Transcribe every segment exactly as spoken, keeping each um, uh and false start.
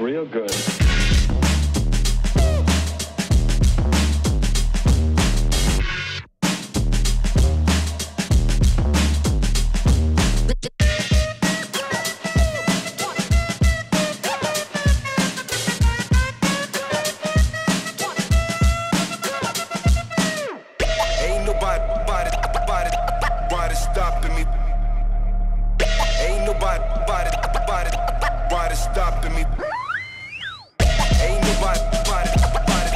Real good. Ain't nobody body, body, body stopping me. Ain't nobody body, body, body stopping me. Ain't nobody, body, body,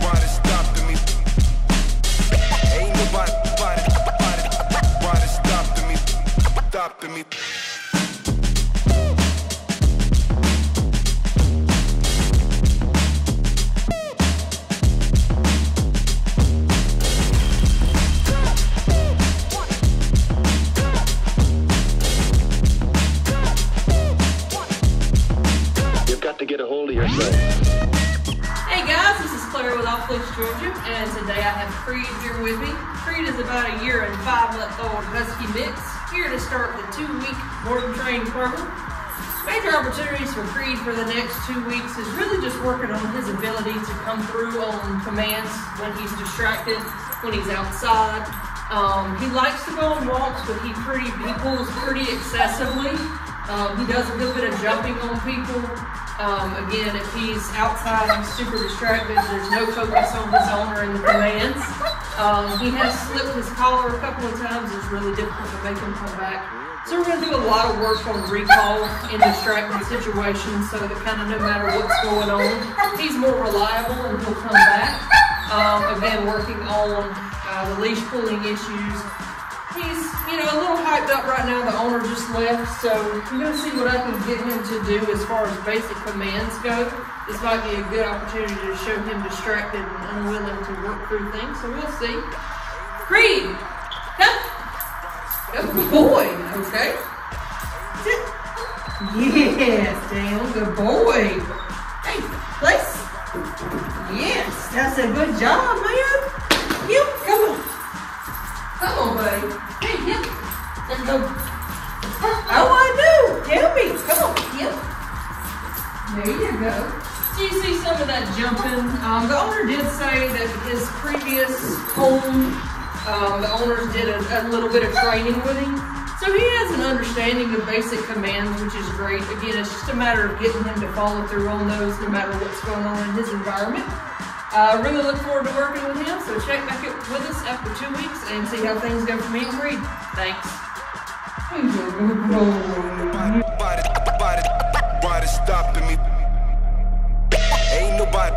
body stopping me. Ain't nobody, body, body, body stopping me, stopping me. Get a hold of yourself. Hey guys, this is Claire with All Flesh Georgia, and today I have Creed here with me. Creed is about a year and five month old Husky Mix, here to start the two week boarding train program. Major opportunities for Creed for the next two weeks is really just working on his ability to come through on commands when he's distracted, when he's outside. Um, he likes to go on walks, but he pretty he pulls pretty excessively. Um, he does a little bit of jumping on people. Um, again, if he's outside and super distracted, there's no focus on his owner and the commands. Um, he has slipped his collar a couple of times. It's really difficult to make him come back. So we're going to do a lot of work on recall in distracting situations so that kind of no matter what's going on, he's more reliable and he'll come back. Um, again, working on uh, the leash pulling issues. He's, you know, a little hyped up right now. The owner just left, so I'm going to see what I can get him to do as far as basic commands go. This might be a good opportunity to show him distracted and unwilling to work through things, so we'll see. Creed! Come! Good boy! Okay. Sit. Yes, damn, good boy. Hey, place. Yes, that's a good job, man. You, come on. Come on, buddy. Hey, yep. Let's go. Oh, I do. Tell me. Come on. Yep. There you go. So you see some of that jumping. Um, the owner did say that his previous home, um, the owners did a, a little bit of training with him. So he has an understanding of basic commands, which is great. Again, it's just a matter of getting him to follow through on those no matter what's going on in his environment. I uh, really look forward to working with him, so check back with us after two weeks and see how things go for me and Creed. Thanks. Ain't nobody stopping me. Ain't nobody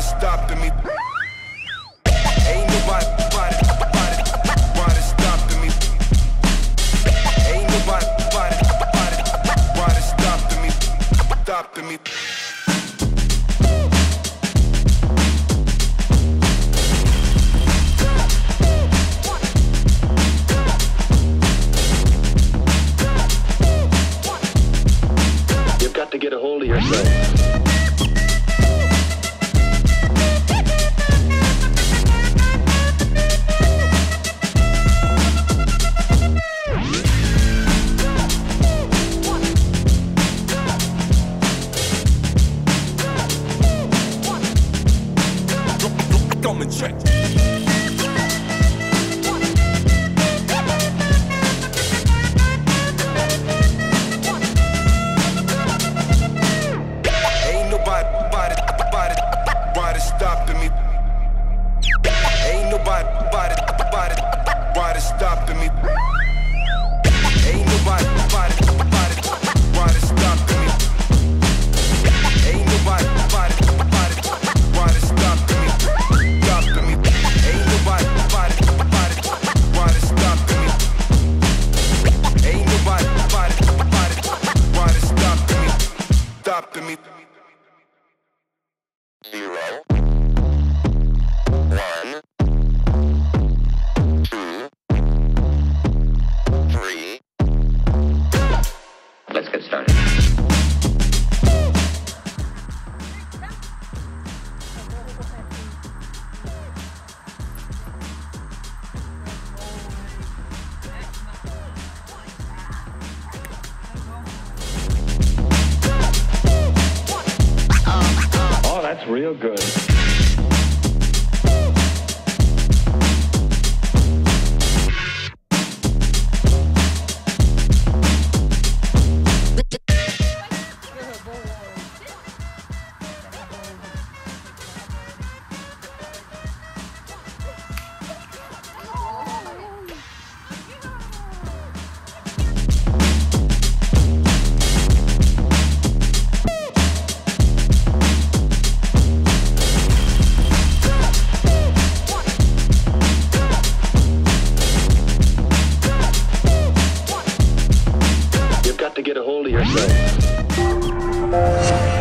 stopping me. Ain't nobody stopping me. Ain't nobody stopping me. Stopping me. To get a hold of yourself. Come and check. Stopping me. Ain't nobody, nobody, nobody, nobody stopping me. Ain't nobody, nobody, nobody, nobody stopping me. Stopping me. Ain't nobody, nobody, nobody, nobody stopping me. Ain't nobody, nobody, nobody, nobody stopping me. stopping me. Zero. One. Two. Three. Go. Let's get started. That's real good. Get a hold of yourself.